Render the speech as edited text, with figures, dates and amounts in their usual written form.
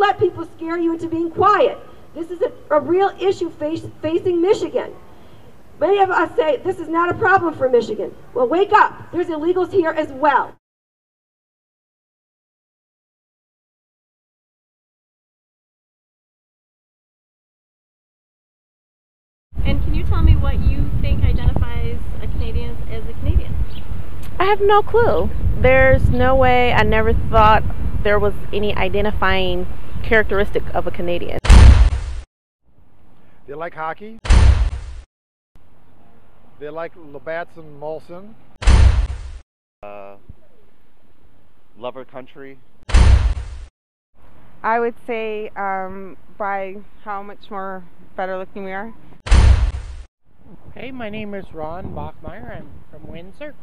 Don't let people scare you into being quiet. This is a real issue facing Michigan. Many of us say this is not a problem for Michigan. Well, wake up. There's illegals here as well. And can you tell me what you think identifies a Canadian as a Canadian? I have no clue. There's no way. I never thought there was any identifying characteristic of a Canadian. They like hockey. They like Labatt's and Molson. Love our country. I would say by how much more better looking we are. Hey, my name is Ron Bachmeier. I'm from Windsor.